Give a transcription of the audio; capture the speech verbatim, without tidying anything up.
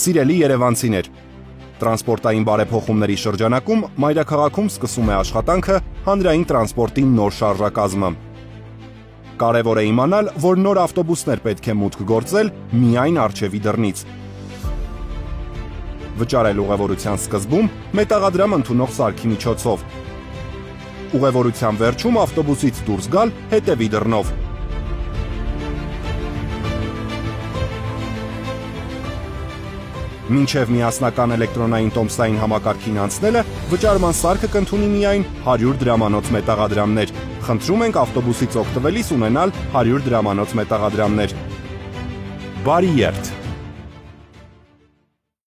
Սիրելի երևանցիներ, տրանսպորտային բարեփոխումների շրջանակում մայրաքաղաքում սկսում է աշխատանքը հանրային տրանսպորտի նոր շարժակազմը։ Կարևոր է իմանալ, որ նոր ավտոբուսներ պետք է մուտք գործել միայն առջևի դռնից։ Վճարել ուղևորության սկզբում մետաղադրամ ընդունող սարքի միջոցով։ Ուղևորության վերջում ավտոբուսից դուրս գալ հետևի դռնով։ Մինչև միասնական էլեկտրոնային տոմսային համակարգին անցնելը վճարման սարքը կընդունի միայն հարյուր դրամանոց մետաղադրամներ։ Խնդրում ենք ավտոբուսից օգտվելիս ունենալ հարյուր դրամանոց մետաղադրամներ։ Բարի երթ։